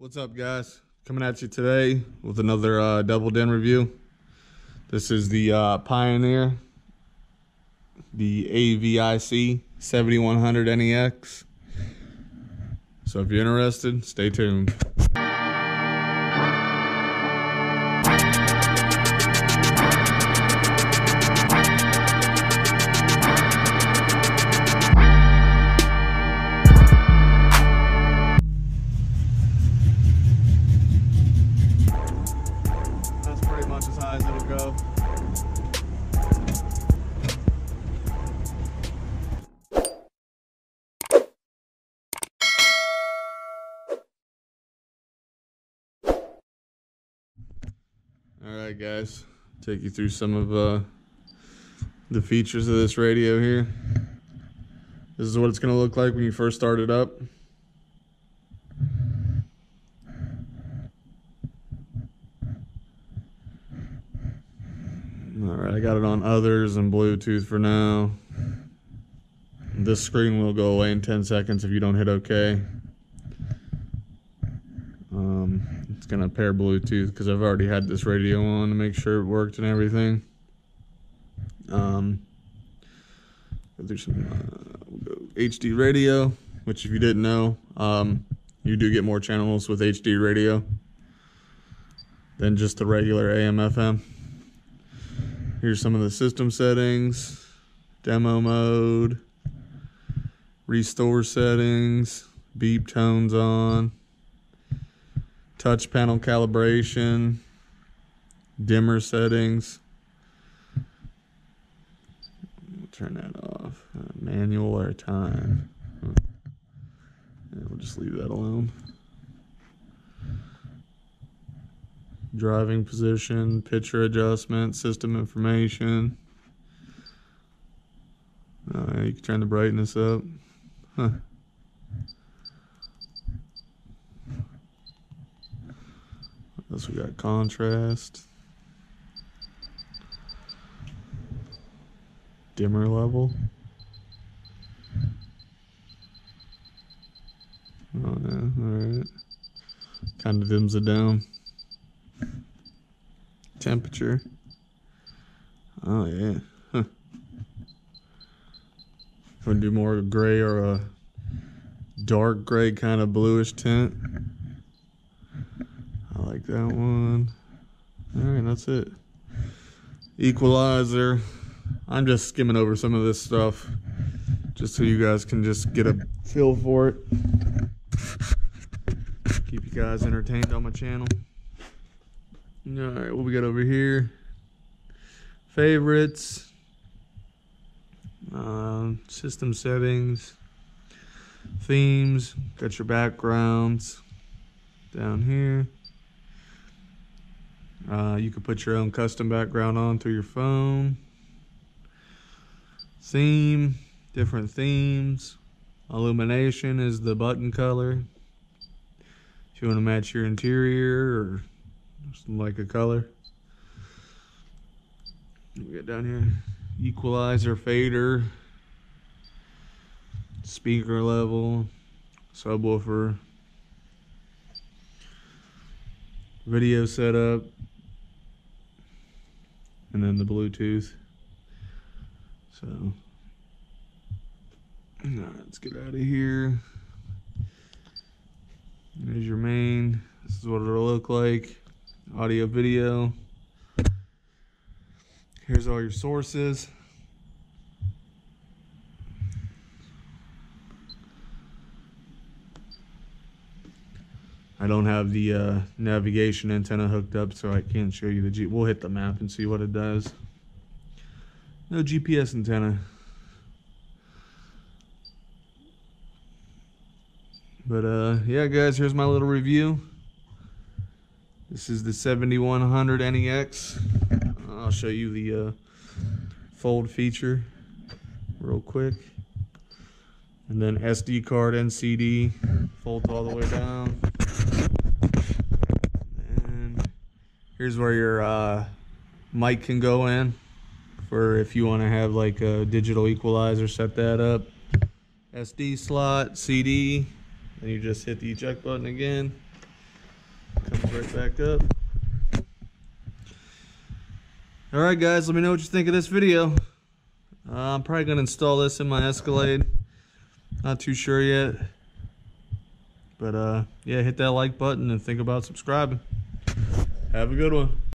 What's up, guys? Coming at you today with another double din review. This is the Pioneer, the AVIC-7100NEX. So if you're interested, stay tuned. Alright guys, take you through some of the features of this radio here. This is what it's going to look like when you first start it up. Alright, I got it on others and Bluetooth for now. This screen will go away in 10 seconds if you don't hit OK. It's going to pair Bluetooth because I've already had this radio on to make sure it worked and everything. There's some HD radio, which if you didn't know, you do get more channels with HD radio than just the regular AM FM. Here's some of the system settings, demo mode, restore settings, beep tones on, touch panel calibration, dimmer settings. Turn that off. Manual or time. Yeah, we'll just leave that alone. Driving position, picture adjustment, system information. You can turn the brightness up. We got contrast, dimmer level. Oh no, alright. Kind of dims it down. Temperature. Oh yeah. Huh. I'm gonna do more gray or a dark gray kind of bluish tint. Like that one. Alright, that's it. Equalizer. I'm just skimming over some of this stuff just so you guys can just get a feel for it. Keep you guys entertained on my channel. Alright, what we got over here? Favorites. System settings. Themes. Got your backgrounds. Down here. You can put your own custom background on through your phone. Theme, different themes. Illumination is the button color. If you want to match your interior or like a color. We got down here equalizer, fader, speaker level, subwoofer, video setup. And then the Bluetooth. So, all right, let's get out of here. There's your main. This is what it'll look like. Audio, video. Here's all your sources. I don't have the navigation antenna hooked up, so I can't show you the G. We'll hit the map and see what it does. No GPS antenna. But yeah, guys, here's my little review. This is the 7100NEX. I'll show you the fold feature real quick. And then SD card and CD, folds all the way down. And here's where your mic can go in for if you want to have like a digital equalizer, set that up. SD slot, CD, and you just hit the eject button again. comes right back up. Alright guys, let me know what you think of this video. I'm probably going to install this in my Escalade. Not too sure yet. But yeah, hit that like button and think about subscribing. Have a good one.